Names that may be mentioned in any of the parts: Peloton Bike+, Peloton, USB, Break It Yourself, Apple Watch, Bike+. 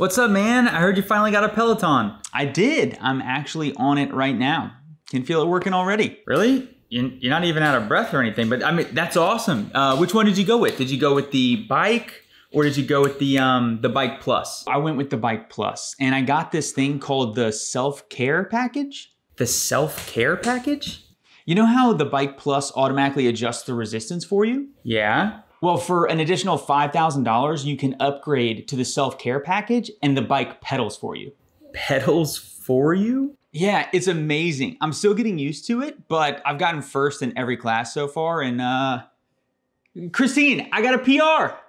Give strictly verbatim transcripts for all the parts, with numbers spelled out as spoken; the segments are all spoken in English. What's up, man? I heard you finally got a Peloton. I did. I'm actually on it right now. Can feel it working already. Really? You're not even out of breath or anything, but I mean, that's awesome. Uh, which one did you go with? Did you go with the Bike or did you go with the um, the Bike Plus? I went with the Bike Plus, and I got this thing called the self-care package. The self-care package? You know how the Bike Plus automatically adjusts the resistance for you? Yeah. Well, for an additional five thousand dollars, you can upgrade to the self-care package and the bike pedals for you. Pedals for you? Yeah, it's amazing. I'm still getting used to it, but I've gotten first in every class so far. And uh, Christine, I got a P R.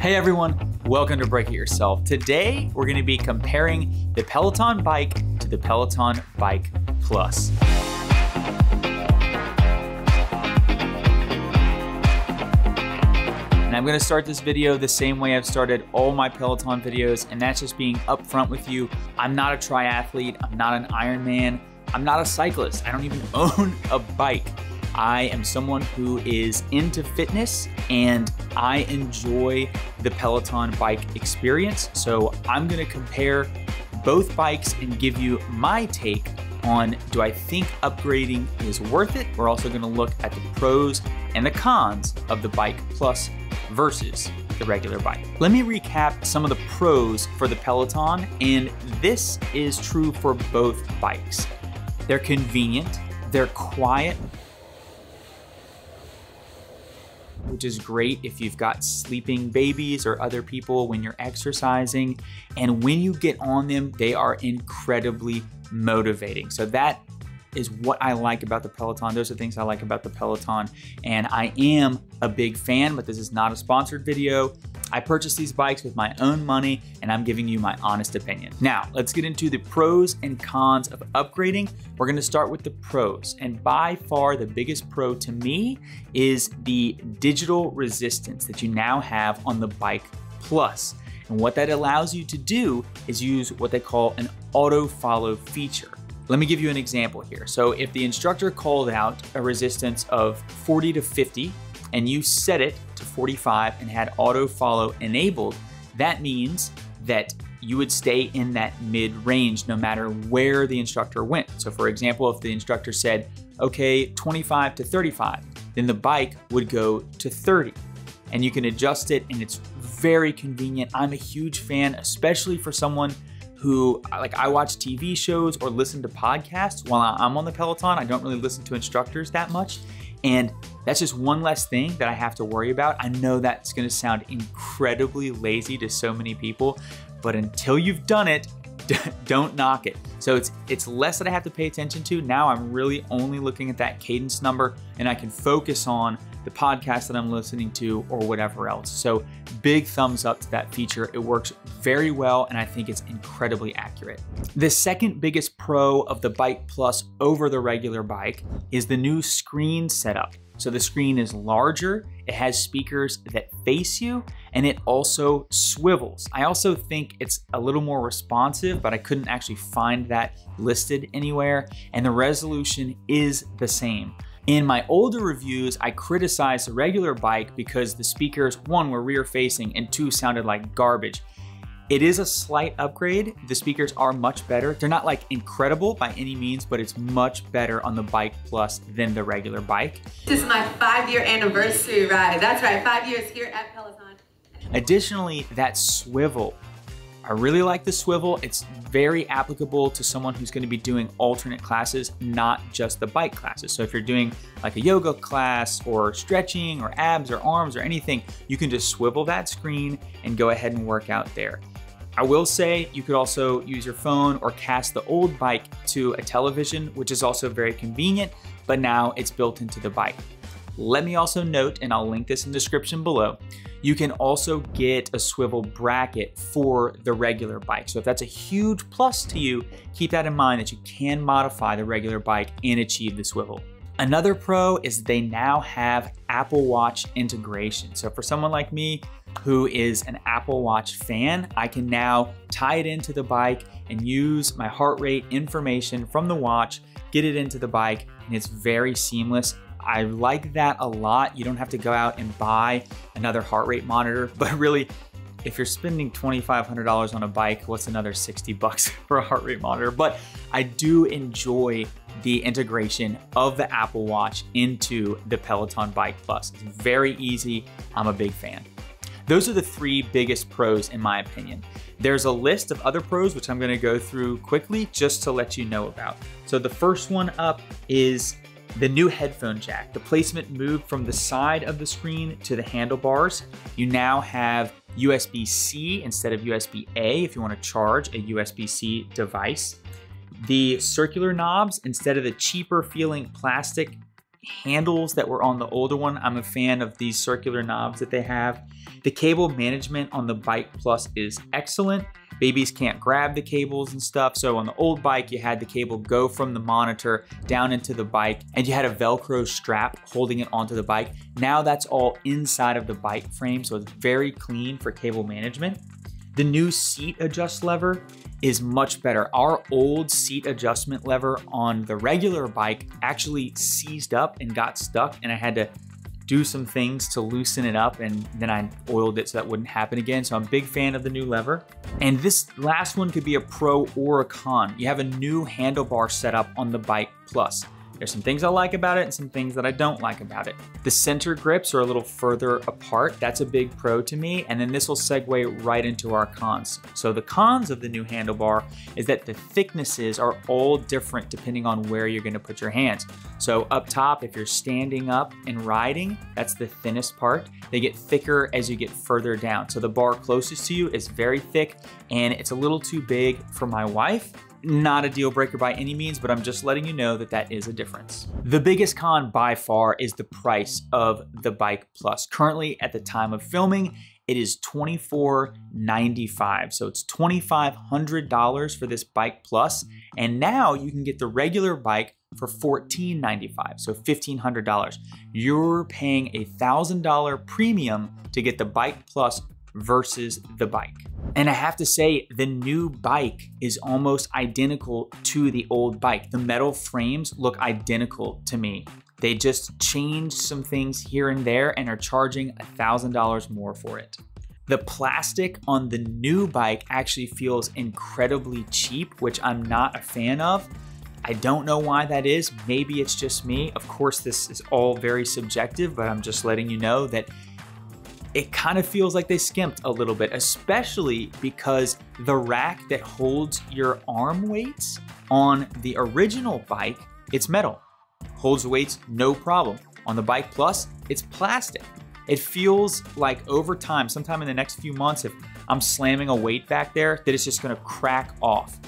Hey everyone, welcome to Break It Yourself. Today, we're gonna be comparing the Peloton Bike to the Peloton Bike Plus. And I'm gonna start this video the same way I've started all my Peloton videos, and that's just being upfront with you. I'm not a triathlete, I'm not an Ironman, I'm not a cyclist, I don't even own a bike. I am someone who is into fitness and I enjoy the Peloton bike experience. So I'm gonna compare both bikes and give you my take on, do I think upgrading is worth it? We're also gonna look at the pros and the cons of the Bike Plus versus the regular bike. Let me recap some of the pros for the Peloton, and this is true for both bikes. They're convenient, they're quiet, which is great if you've got sleeping babies or other people when you're exercising. And when you get on them, they are incredibly motivating. So that is what I like about the Peloton. Those are things I like about the Peloton. And I am a big fan, but this is not a sponsored video. I purchased these bikes with my own money, and I'm giving you my honest opinion. Now, let's get into the pros and cons of upgrading. We're gonna start with the pros. And by far, the biggest pro to me is the digital resistance that you now have on the Bike Plus. And what that allows you to do is use what they call an auto-follow feature. Let me give you an example here. So if the instructor called out a resistance of forty to fifty, and you set it to forty-five and had auto follow enabled, that means that you would stay in that mid range no matter where the instructor went. So for example, if the instructor said, okay, twenty-five to thirty-five, then the bike would go to thirty, and you can adjust it, and it's very convenient. I'm a huge fan, especially for someone who, like, I watch T V shows or listen to podcasts while I'm on the Peloton. I don't really listen to instructors that much. And that's just one less thing that I have to worry about. I know that's gonna sound incredibly lazy to so many people, but until you've done it, don't knock it. So it's it's less that I have to pay attention to. Now I'm really only looking at that cadence number, and I can focus on the podcast that I'm listening to or whatever else. So big thumbs up to that feature. It works very well, and I think it's incredibly accurate. The second biggest pro of the Bike Plus over the regular bike is the new screen setup. So the screen is larger, it has speakers that face you, and it also swivels. I also think it's a little more responsive, but I couldn't actually find that listed anywhere. And the resolution is the same. In my older reviews, I criticized the regular bike because the speakers, one, were rear facing, and two, sounded like garbage. It is a slight upgrade. The speakers are much better. They're not like incredible by any means, but it's much better on the Bike Plus than the regular bike. This is my five year anniversary ride. That's right, five years here at Peloton. Additionally, that swivel. I really like the swivel. It's very applicable to someone who's gonna be doing alternate classes, not just the bike classes. So if you're doing like a yoga class or stretching or abs or arms or anything, you can just swivel that screen and go ahead and work out there. I will say you could also use your phone or cast the old bike to a television, which is also very convenient, but now it's built into the bike. Let me also note, and I'll link this in the description below, you can also get a swivel bracket for the regular bike. So if that's a huge plus to you, keep that in mind that you can modify the regular bike and achieve the swivel. Another pro is they now have Apple Watch integration. So for someone like me who is an Apple Watch fan, I can now tie it into the bike and use my heart rate information from the watch, get it into the bike, and it's very seamless. I like that a lot. You don't have to go out and buy another heart rate monitor, but really, if you're spending twenty-five hundred dollars on a bike, what's another sixty bucks for a heart rate monitor? But I do enjoy the integration of the Apple Watch into the Peloton Bike+. It's very easy. I'm a big fan. Those are the three biggest pros in my opinion. There's a list of other pros, which I'm gonna go through quickly just to let you know about. So the first one up is the new headphone jack. The placement moved from the side of the screen to the handlebars. You now have U S B C instead of U S B A if you want to charge a U S B C device. The circular knobs instead of the cheaper feeling plastic handles that were on the older one. I'm a fan of these circular knobs that they have. The cable management on the Bike+ is excellent. Babies can't grab the cables and stuff. So on the old bike, you had the cable go from the monitor down into the bike and you had a Velcro strap holding it onto the bike. Now that's all inside of the bike frame. So it's very clean for cable management. The new seat adjust lever is much better. Our old seat adjustment lever on the regular bike actually seized up and got stuck and I had to do some things to loosen it up and then I oiled it so that wouldn't happen again. So I'm a big fan of the new lever. And this last one could be a pro or a con. You have a new handlebar setup on the Bike+. There's some things I like about it and some things that I don't like about it. The center grips are a little further apart. That's a big pro to me. And then this will segue right into our cons. So the cons of the new handlebar is that the thicknesses are all different depending on where you're gonna put your hands. So up top, if you're standing up and riding, that's the thinnest part. They get thicker as you get further down. So the bar closest to you is very thick and it's a little too big for my wife. Not a deal breaker by any means, but I'm just letting you know that that is a difference. The biggest con by far is the price of the Bike+. Currently at the time of filming, it is twenty-four ninety-five. So it's twenty-five hundred dollars for this Bike+. And now you can get the regular bike for fourteen ninety-five, so fifteen hundred dollars. You're paying a one thousand dollar premium to get the Bike+ versus the bike. And I have to say, the new bike is almost identical to the old bike. The metal frames look identical to me. They just changed some things here and there and are charging one thousand dollars more for it. The plastic on the new bike actually feels incredibly cheap, which I'm not a fan of. I don't know why that is. Maybe it's just me. Of course, this is all very subjective, but I'm just letting you know that it kind of feels like they skimped a little bit, especially because the rack that holds your arm weights on the original bike, it's metal. Holds weights, no problem. On the Bike+, it's plastic. It feels like over time, sometime in the next few months, if I'm slamming a weight back there, that it's just gonna crack off.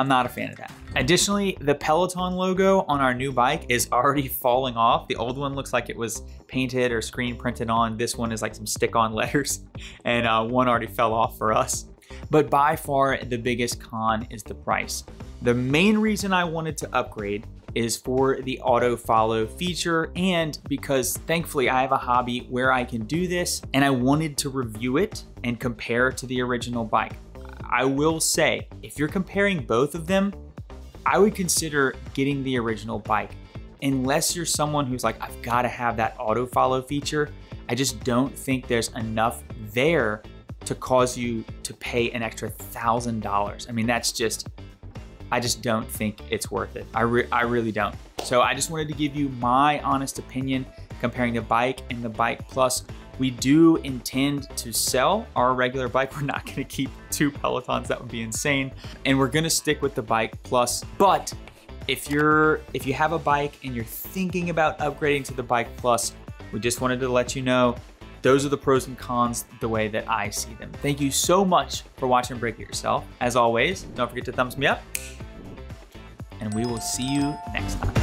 I'm not a fan of that. Additionally, the Peloton logo on our new bike is already falling off. The old one looks like it was painted or screen printed on. This one is like some stick-on letters and uh, one already fell off for us. But by far the biggest con is the price. The main reason I wanted to upgrade is for the auto follow feature and because thankfully I have a hobby where I can do this and I wanted to review it and compare to the original bike. I will say, if you're comparing both of them, I would consider getting the original bike. Unless you're someone who's like, I've got to have that auto follow feature. I just don't think there's enough there to cause you to pay an extra thousand dollars. I mean, that's just, I just don't think it's worth it. I, re I really don't. So I just wanted to give you my honest opinion comparing the bike and the Bike+. We do intend to sell our regular bike. We're not gonna keep two Pelotons, that would be insane. And we're gonna stick with the Bike+. But if you're if you have a bike and you're thinking about upgrading to the Bike+, we just wanted to let you know, those are the pros and cons the way that I see them. Thank you so much for watching Break It Yourself. As always, don't forget to thumbs me up and we will see you next time.